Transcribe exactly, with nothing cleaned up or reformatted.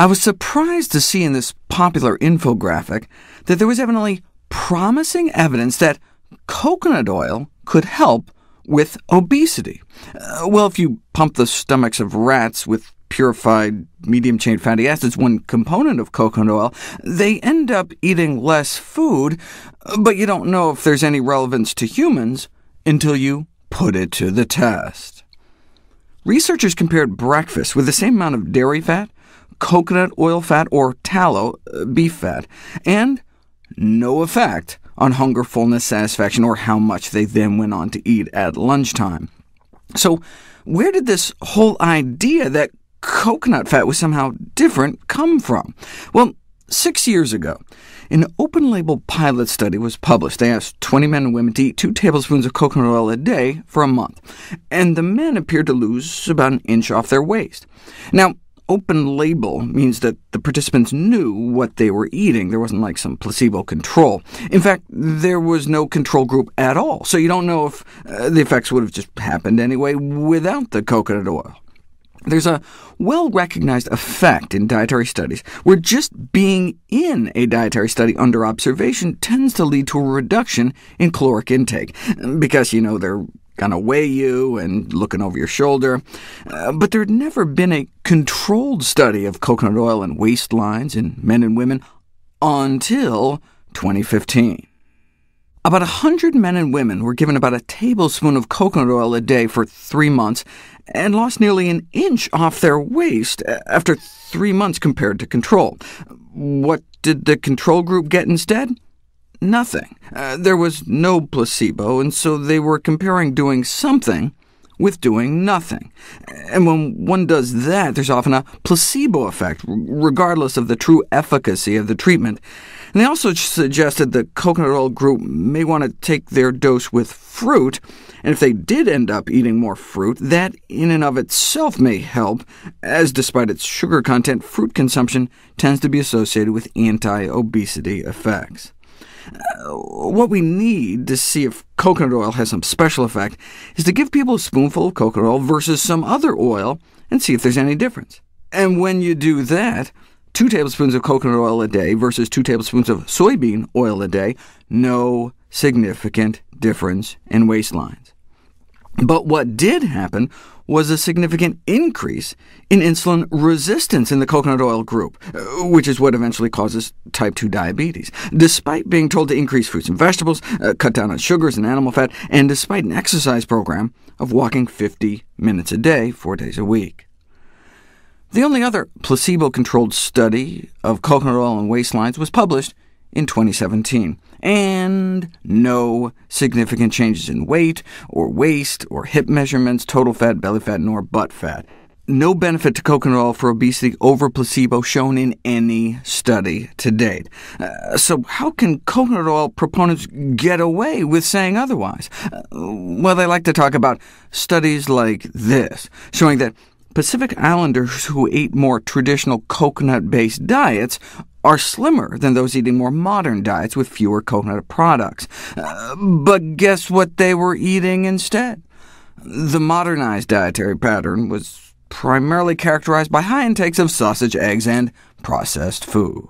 I was surprised to see in this popular infographic that there was evidently promising evidence that coconut oil could help with obesity. Uh, well, if you pump the stomachs of rats with purified medium-chain fatty acids, one component of coconut oil, they end up eating less food, but you don't know if there's any relevance to humans until you put it to the test. Researchers compared breakfast with the same amount of dairy fat, coconut oil fat, or tallow, beef fat, and no effect on hunger, fullness, satisfaction, or how much they then went on to eat at lunchtime. So where did this whole idea that coconut fat was somehow different come from? Well, six years ago, an open-label pilot study was published. They asked twenty men and women to eat two tablespoons of coconut oil a day for a month, and the men appeared to lose about an inch off their waist. Now, open-label means that the participants knew what they were eating. There wasn't like some placebo control. In fact, there was no control group at all, so you don't know if uh, the effects would have just happened anyway without the coconut oil. There's a well-recognized effect in dietary studies, where just being in a dietary study under observation tends to lead to a reduction in caloric intake, because you know they're going to weigh you and looking over your shoulder. Uh, but there had never been a controlled study of coconut oil and waistlines in men and women until twenty fifteen. About one hundred men and women were given about a tablespoon of coconut oil a day for three months and lost nearly an inch off their waist after three months compared to control. What did the control group get instead? Nothing. Uh, there was no placebo, and so they were comparing doing something with doing nothing. And when one does that, there's often a placebo effect, regardless of the true efficacy of the treatment. And they also suggested the coconut oil group may want to take their dose with fruit, and if they did end up eating more fruit, that in and of itself may help, as despite its sugar content, fruit consumption tends to be associated with anti-obesity effects. Uh, what we need to see if coconut oil has some special effect is to give people a spoonful of coconut oil versus some other oil and see if there's any difference. And when you do that, two tablespoons of coconut oil a day versus two tablespoons of soybean oil a day, no significant difference in waistlines. But what did happen was a significant increase in insulin resistance in the coconut oil group, which is what eventually causes type two diabetes. Despite being told to increase fruits and vegetables, uh, cut down on sugars and animal fat, and despite an exercise program of walking fifty minutes a day, four days a week. The only other placebo-controlled study of coconut oil and waistlines was published in twenty seventeen, and no significant changes in weight, or waist, or hip measurements, total fat, belly fat, nor butt fat. No benefit to coconut oil for obesity over placebo shown in any study to date. Uh, so how can coconut oil proponents get away with saying otherwise? Uh, well, they like to talk about studies like this, showing that Pacific Islanders who ate more traditional coconut-based diets are slimmer than those eating more modern diets with fewer coconut products. Uh, but guess what they were eating instead? The modernized dietary pattern was primarily characterized by high intakes of sausage, eggs, and processed food.